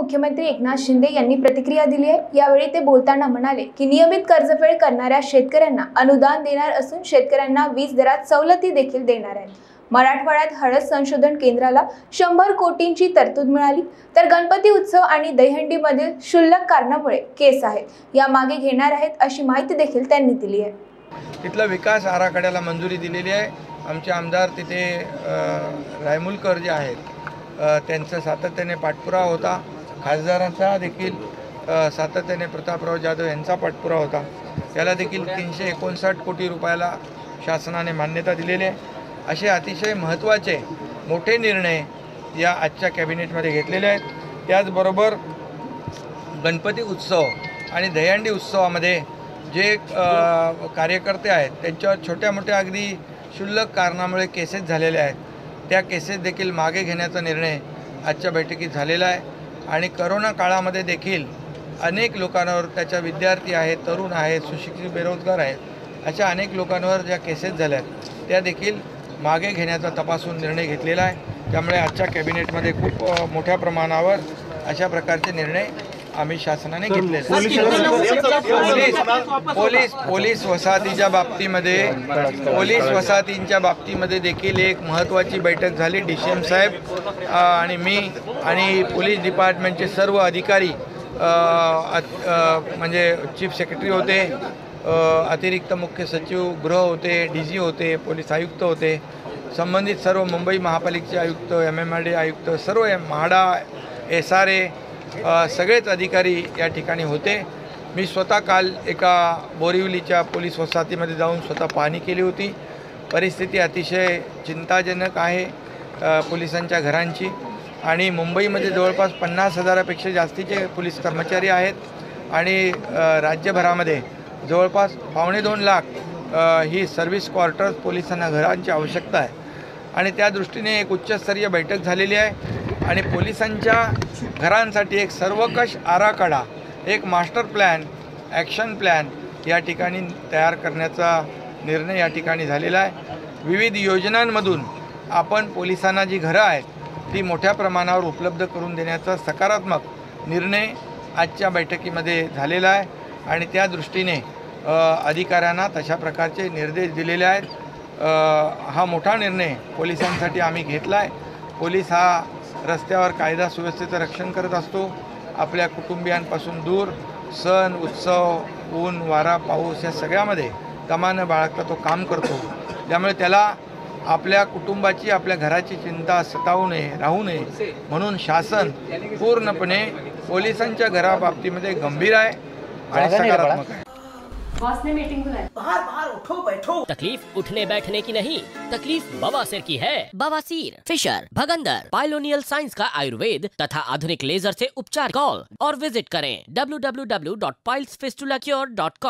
मुख्यमंत्री एकनाथ शिंदे यांनी प्रतिक्रिया दिली आहे। यावेळी ते बोलताना म्हणाले की नियमित कर्जफेड करणाऱ्या शेतकऱ्यांना अनुदान देणार असून शेतकऱ्यांना वीज दरात सवलती देखील देणार आहेत। मराठवाड्यात हळद संशोधन केंद्राला 100 कोटींची तरतूद मिळाली, तर गणपती उत्सव आणि दहीहंडीमधील शुल्लक कारणामुळे केस आहेत या मागे घेणार आहेत अशी माहिती देखील त्यांनी दिली आहे। तिथला विकास आराखड्याला मंजुरी दिलेली आहे। आमचे आमदार तिथे रायमुलकर जे आहेत त्यांचा सातत्याने पाठपुरावा होता, खासदारांचा देखील सातत्याने प्रतापराव जाधव यांचा पाठपुरावा होता। त्याला देखील 359 कोटी रुपयाला शासनाने मान्यता दिलेली आहे। असे अतिशय महत्त्वाचे मोठे निर्णय या आजच्या कॅबिनेटमध्ये घेतलेले आहेत। त्याचबरोबर गणपती उत्सव आणि दहीहंडी उत्सवामध्ये जे कार्यकर्ते आहेत त्यांच्यावर छोट्या मोठ्या अगदी शुल्लक कारणामुळे केसेस झालेले आहेत, त्या केसेस देखील मागे घेण्याचा निर्णय आजच्या बैठकीत झालेला आहे। आणि करोना काळामध्ये देखील अनेक लोकांवर, त्याच्या विद्यार्थी आहेत, तरुण आहेत, सुशिक्षित बेरोजगार आहेत, अशा अनेक लोकांवर ज्या केसेस झाल्या आहेत त्या देखील मागे घेण्याचा तपासून निर्णय घेतलेला आहे। त्यामुळे आजच्या कॅबिनेटमध्ये खूप मोठ्या प्रमाणावर अशा प्रकारचे निर्णय आम्ही शासनाने घेतलेले आहेत। पोलीस वसाहतींच्या बाबतीमध्ये देखील एक महत्त्वाची बैठक झाली। डीसीएम साहेब आणि मी आणि पोलीस डिपार्टमेंटचे सर्व अधिकारी म्हणजे चीफ सेक्रेटरी होते, अतिरिक्त मुख्य सचिव गृह होते, डीजी होते, पोलीस आयुक्त होते, संबंधित सर्व मुंबई महापालिकेचे आयुक्त, एमएमआरडीए आयुक्त, सर्व महाडा, एसआरए सगळेच अधिकारी या ठिकाणी होते। मी स्वतः काल एका बोरिवलीच्या पोलीस वसाहतीमध्ये जाऊन स्वतः पाहणी केली होती। परिस्थिती अतिशय चिंताजनक आहे पोलिसांच्या घरांची, आणि मुंबईमध्ये जवळपास 50,000पेक्षा जास्तीचे पोलीस कर्मचारी आहेत आणि राज्यभरामध्ये जवळपास 2.5 लाख ही सर्व्हिस क्वार्टर्स पोलिसांना घरांची आवश्यकता आहे। आणि त्या दृष्टीने एक उच्चस्तरीय बैठक झालेली आहे आणि पोलिसांच्या घरांसाठी एक सर्वकष आराखडा, एक मास्टर प्लॅन, ॲक्शन प्लॅन या ठिकाणी तयार करण्याचा निर्णय या ठिकाणी झालेला आहे। विविध योजनांमधून आपण पोलिसांना जी घरं आहेत ती मोठ्या प्रमाणावर उपलब्ध करून देण्याचा सकारात्मक निर्णय आजच्या बैठकीमध्ये झालेला आहे आणि त्या दृष्टीने अधिकाऱ्यांना तशा प्रकारचे निर्देश दिलेले आहेत। हा मोठा निर्णय पोलिसांसाठी आम्ही घेतला आहे। पोलीस हा रस्त्यावर कायदा सुव्यवस्थेचं रक्षण करत असतो, आपल्या कुटुंबियांपासून दूर, सण उत्सव, ऊन वारा पाऊस या सगळ्यामध्ये तमानं बाळगता तो काम करतो। त्यामुळे त्याला आपल्या कुटुंबाची, आपल्या घराची चिंता सतावू नये, राहू नये म्हणून शासन पूर्णपणे पोलिसांच्या घराबाबतीमध्ये गंभीर आहे। बॉस ने मीटिंग बुलाई, बाहर बाहर उठो बैठो। तकलीफ उठने बैठने की नहीं, तकलीफ बवासीर की है। बवासीर, फिशर, भगंदर, पाइलोनियल साइंस का आयुर्वेद तथा आधुनिक लेजर से उपचार। कॉल और विजिट करें www.pilesfistulacure.com।